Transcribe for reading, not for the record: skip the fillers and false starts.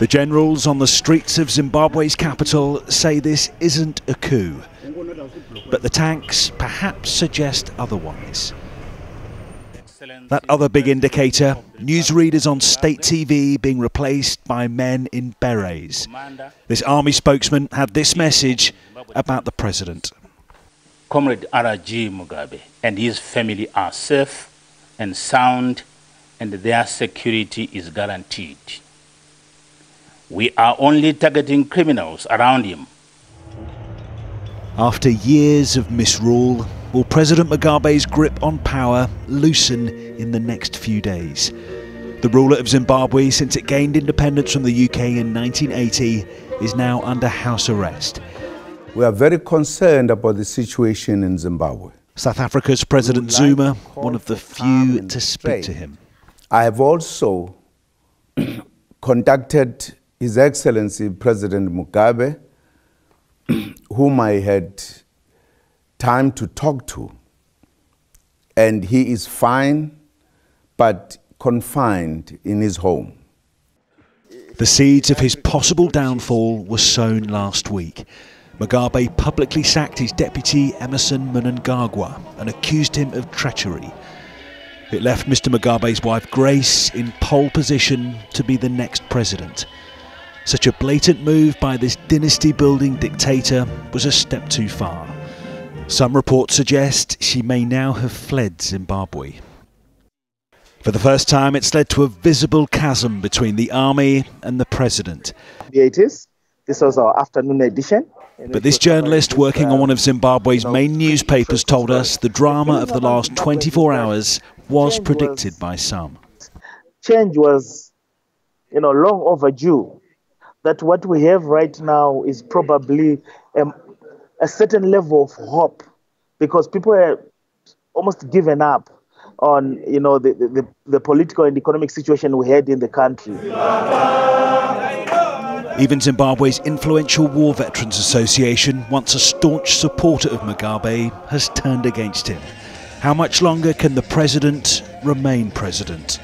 The generals on the streets of Zimbabwe's capital say this isn't a coup, but the tanks perhaps suggest otherwise. That other big indicator, newsreaders on state TV being replaced by men in berets. This army spokesman had this message about the president. Comrade RG Mugabe and his family are safe and sound, and their security is guaranteed. We are only targeting criminals around him. After years of misrule, will President Mugabe's grip on power loosen in the next few days? The ruler of Zimbabwe since it gained independence from the UK in 1980 is now under house arrest. We are very concerned about the situation in Zimbabwe. South Africa's President Zuma, one of the few to speak to him. I have also contacted His Excellency President Mugabe, whom I had time to talk to, and he is fine but confined in his home. The seeds of his possible downfall were sown last week. Mugabe publicly sacked his deputy Emerson Mnangagwa and accused him of treachery. It left Mr. Mugabe's wife Grace in pole position to be the next president. Such a blatant move by this dynasty-building dictator was a step too far. Some reports suggest she may now have fled Zimbabwe. For the first time, it's led to a visible chasm between the army and the president. Here it is. This was our afternoon edition. But this journalist working on one of Zimbabwe's main newspapers told us the drama of the last 24 hours was predicted by some. Change was, long overdue. That what we have right now is probably a certain level of hope, because people are almost given up on, the political and economic situation we had in the country. Even Zimbabwe's influential War Veterans Association, once a staunch supporter of Mugabe, has turned against him. How much longer can the president remain president?